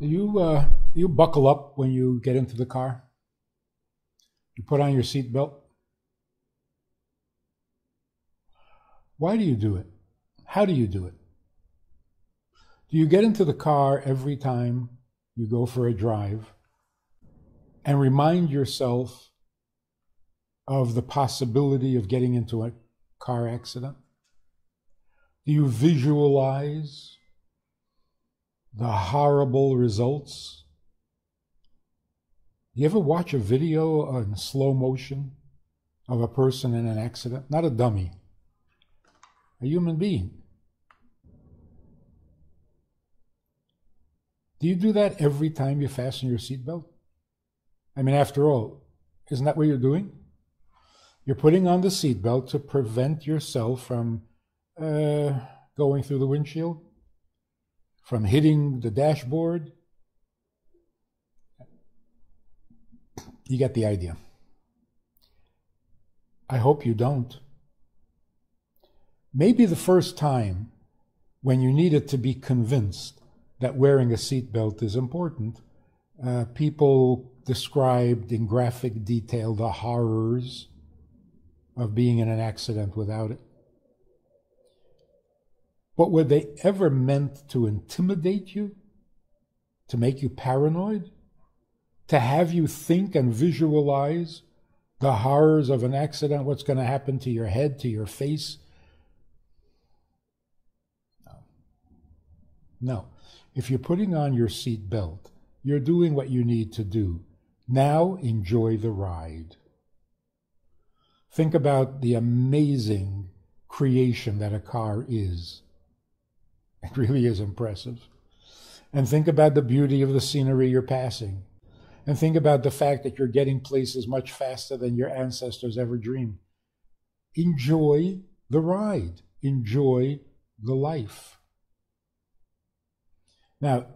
You buckle up when you get into the car? You put on your seatbelt? Why do you do it? How do you do it? Do you get into the car every time you go for a drive and remind yourself of the possibility of getting into a car accident? Do you visualize the horrible results? You ever watch a video in slow motion of a person in an accident? Not a dummy, a human being. Do you do that every time you fasten your seatbelt? I mean, after all, isn't that what you're doing? You're putting on the seatbelt to prevent yourself from going through the windshield, from hitting the dashboard. You get the idea. I hope you don't. Maybe the first time when you needed to be convinced that wearing a seatbelt is important, people described in graphic detail the horrors of being in an accident without it. But were they ever meant to intimidate you, to make you paranoid, to have you think and visualize the horrors of an accident, what's going to happen to your head, to your face? No. If you're putting on your seat belt, you're doing what you need to do. Now enjoy the ride. Think about the amazing creation that a car is. It really is impressive. And think about the beauty of the scenery you're passing. And think about the fact that you're getting places much faster than your ancestors ever dreamed. Enjoy the ride. Enjoy the life. Now,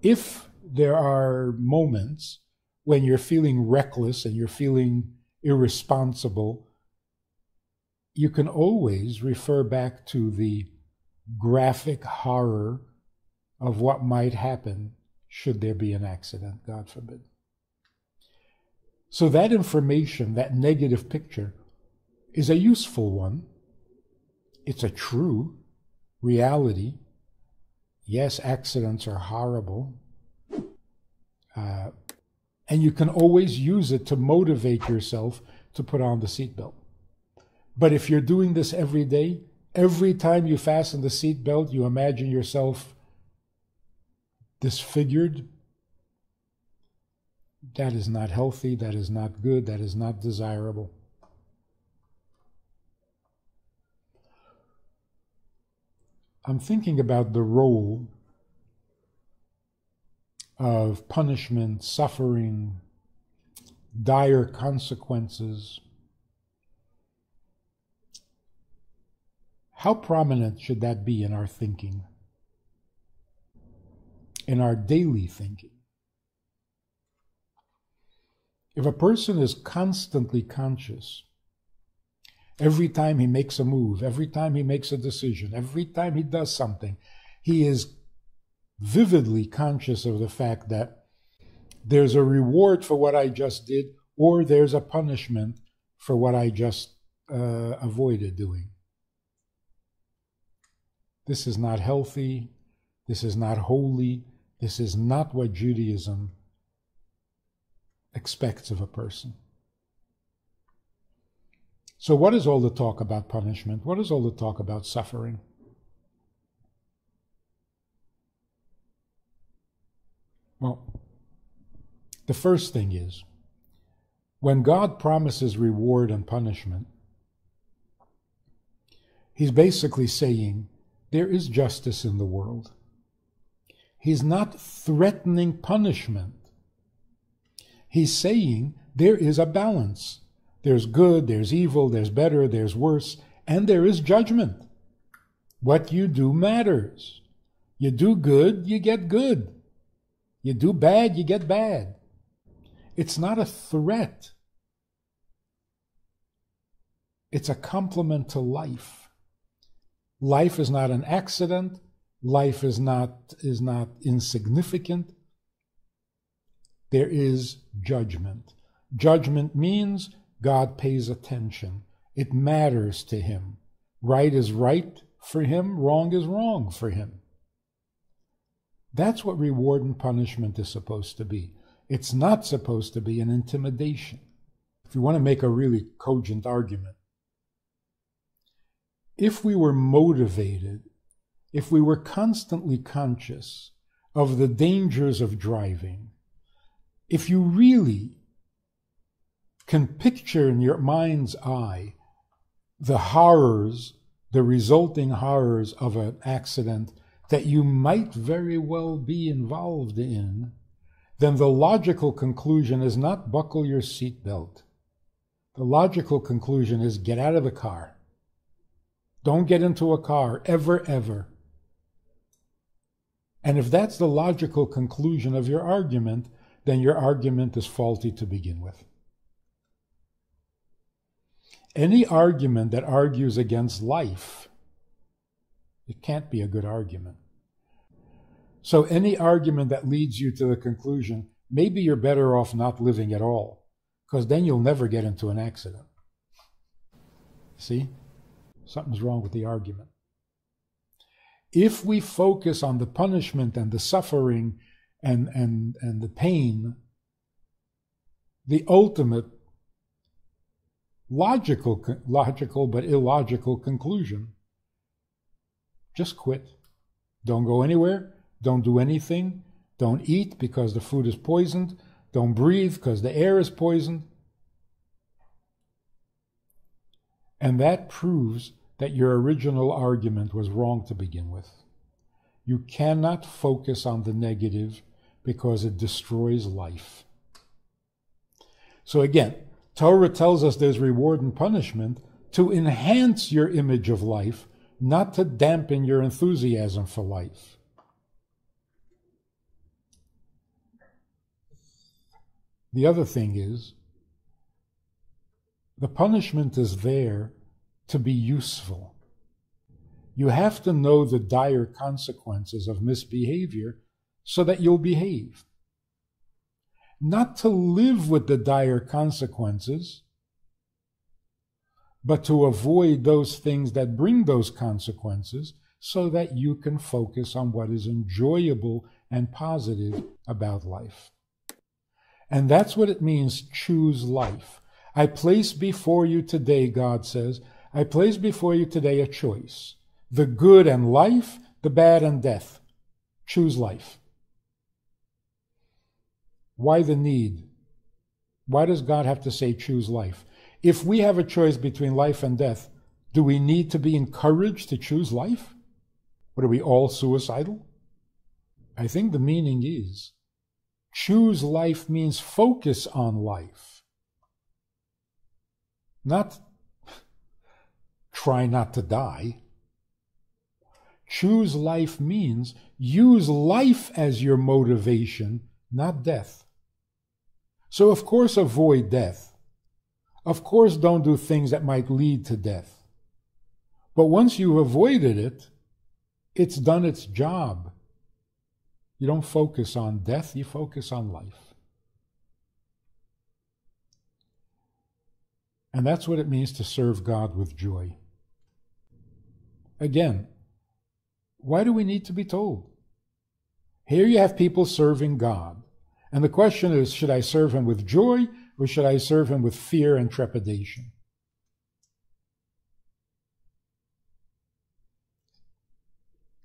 if there are moments when you're feeling reckless and you're feeling irresponsible, you can always refer back to the graphic horror of what might happen should there be an accident, God forbid. So that information, that negative picture, is a useful one. It's a true reality. Yes, accidents are horrible. And you can always use it to motivate yourself to put on the seatbelt. But if you're doing this every day, every time you fasten the seatbelt, you imagine yourself disfigured. That is not healthy, that is not good, that is not desirable. I'm thinking about the role of punishment, suffering, dire consequences. How prominent should that be in our thinking, in our daily thinking? If a person is constantly conscious, every time he makes a move, every time he makes a decision, every time he does something, he is vividly conscious of the fact that there's a reward for what I just did, or there's a punishment for what I just avoided doing. This is not healthy. This is not holy. This is not what Judaism expects of a person. So what is all the talk about punishment? What is all the talk about suffering? Well, the first thing is, when God promises reward and punishment, He's basically saying there is justice in the world. He's not threatening punishment. He's saying there is a balance. There's good, there's evil, there's better, there's worse, and there is judgment. What you do matters. You do good, you get good. You do bad, you get bad. It's not a threat. It's a complement to life. Life is not an accident. Life is not insignificant. there is judgment. Judgment means God pays attention. It matters to him. Right is right for him, wrong is wrong for him. That's what reward and punishment is supposed to be. It's not supposed to be an intimidation. If you want to make a really cogent argument, if we were motivated, if we were constantly conscious of the dangers of driving, if you really can picture in your mind's eye the horrors, the resulting horrors of an accident that you might very well be involved in, then the logical conclusion is not buckle your seatbelt. The logical conclusion is get out of the car. Don't get into a car, ever, ever. And if that's the logical conclusion of your argument, then your argument is faulty to begin with. Any argument that argues against life, it can't be a good argument. So any argument that leads you to the conclusion, maybe you're better off not living at all, because then you'll never get into an accident. See? Something's wrong with the argument. If we focus on the punishment and the suffering and the pain, the ultimate logical but illogical conclusion, just quit. Don't go anywhere. Don't do anything. Don't eat because the food is poisoned. Don't breathe because the air is poisoned. And that proves that your original argument was wrong to begin with. You cannot focus on the negative because it destroys life. So again, Torah tells us there's reward and punishment to enhance your image of life, not to dampen your enthusiasm for life. The other thing is, the punishment is there to be useful. You have to know the dire consequences of misbehavior so that you'll behave. Not to live with the dire consequences, but to avoid those things that bring those consequences so that you can focus on what is enjoyable and positive about life. And that's what it means, choose life. I place before you today, God says, I place before you today a choice. The good and life, the bad and death. Choose life. Why the need? Why does God have to say choose life? If we have a choice between life and death, do we need to be encouraged to choose life? What, are we all suicidal? I think the meaning is, choose life means focus on life. Not try not to die. Choose life means use life as your motivation, not death. So of course avoid death. Of course don't do things that might lead to death. But once you've avoided it, it's done its job. You don't focus on death, you focus on life. And that's what it means to serve God with joy. Again, why do we need to be told? Here you have people serving God. And the question is, should I serve him with joy or should I serve him with fear and trepidation?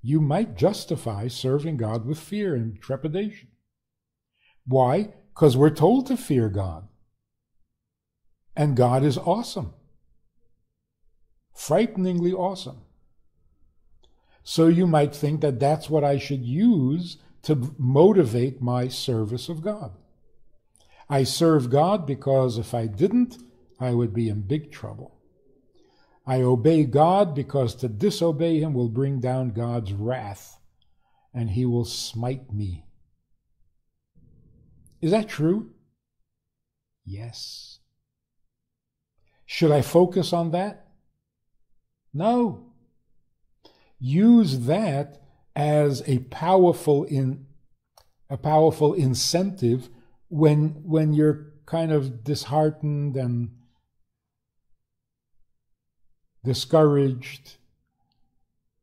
You might justify serving God with fear and trepidation. Why? Because we're told to fear God. And God is awesome. Frighteningly awesome. So you might think that that's what I should use to motivate my service of God. I serve God because if I didn't, I would be in big trouble. I obey God because to disobey him will bring down God's wrath, and he will smite me. Is that true? Yes. Should I focus on that? No. Use that as a powerful incentive when you're kind of disheartened and discouraged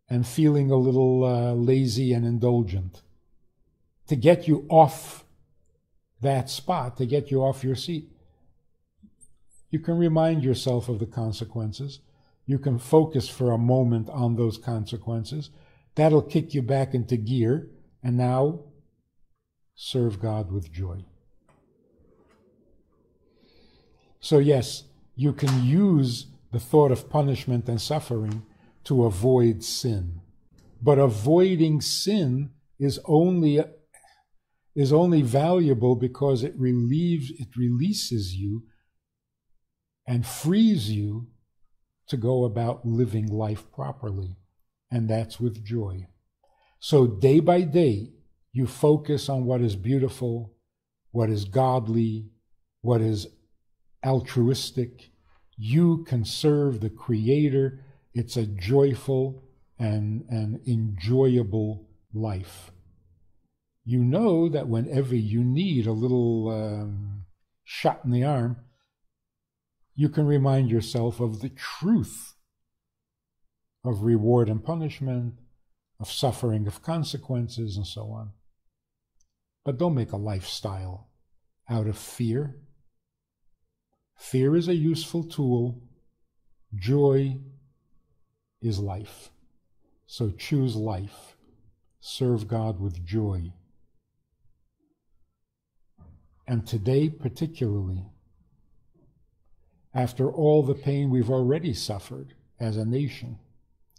and feeling a little lazy and indulgent, to get you off that spot, to get you off your seat. You can remind yourself of the consequences. You can focus for a moment on those consequences. That'll kick you back into gear, and now serve God with joy. So yes, you can use the thought of punishment and suffering to avoid sin. But avoiding sin is only valuable because it releases you and frees you to go about living life properly, and that's with joy. So day by day, you focus on what is beautiful, what is godly, what is altruistic. You can serve the Creator. It's a joyful and enjoyable life. You know that whenever you need a little shot in the arm, you can remind yourself of the truth of reward and punishment, of suffering, of consequences, and so on. But don't make a lifestyle out of fear. Fear is a useful tool. Joy is life. So choose life. Serve God with joy. And today particularly, after all the pain we've already suffered as a nation,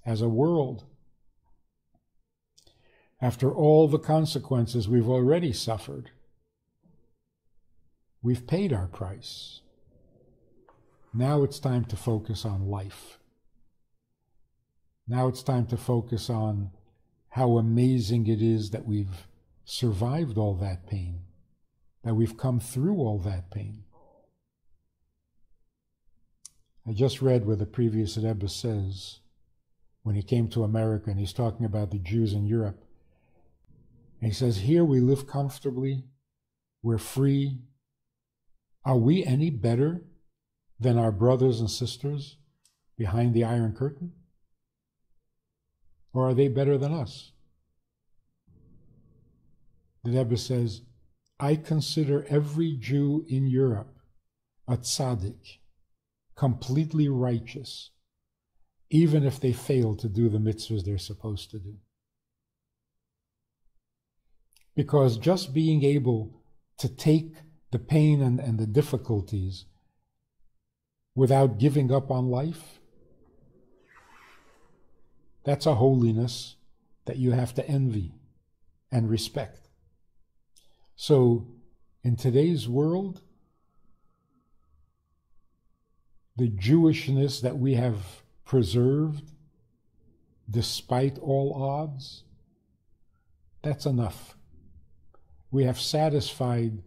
as a world, after all the consequences we've already suffered, we've paid our price. Now it's time to focus on life. Now it's time to focus on how amazing it is that we've survived all that pain, that we've come through all that pain. I just read where the previous Rebbe says, when he came to America, and he's talking about the Jews in Europe, and he says, here we live comfortably, we're free. Are we any better than our brothers and sisters behind the Iron Curtain? Or are they better than us? The Rebbe says, I consider every Jew in Europe a tzaddik, completely righteous, even if they fail to do the mitzvahs they're supposed to do. Because just being able to take the pain and the difficulties without giving up on life, that's a holiness that you have to envy and respect. So in today's world, the Jewishness that we have preserved despite all odds, that's enough. We have satisfied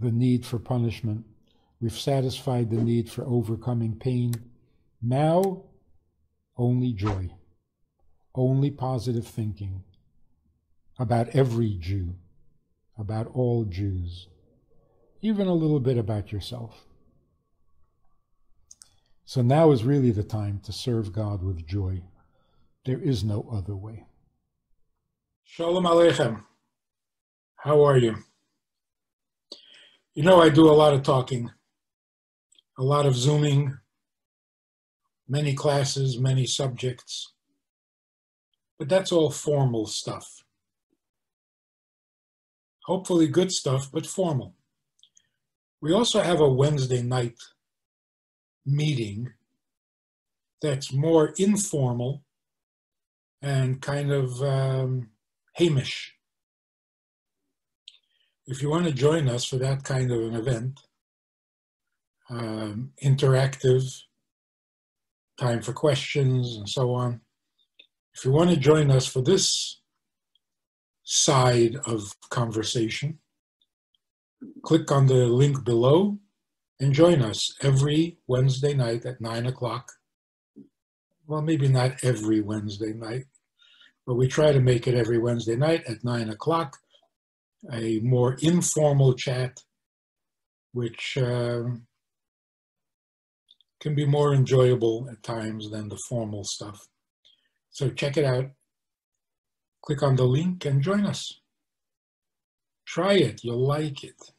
the need for punishment. We've satisfied the need for overcoming pain. Now, only joy, only positive thinking about every Jew, about all Jews, even a little bit about yourself. So now is really the time to serve God with joy. There is no other way. Shalom Aleichem. How are you? You know, I do a lot of talking, a lot of Zooming, many classes, many subjects, but that's all formal stuff. Hopefully good stuff, but formal. We also have a Wednesday night meeting that's more informal and kind of Hamish. If you want to join us for that kind of an event, interactive, time for questions and so on, if you want to join us for this side of conversation, click on the link below and join us every Wednesday night at 9 o'clock. Well, maybe not every Wednesday night, but we try to make it every Wednesday night at 9 o'clock, a more informal chat which can be more enjoyable at times than the formal stuff. So check it out. Click on the link and join us. Try it, you'll like it.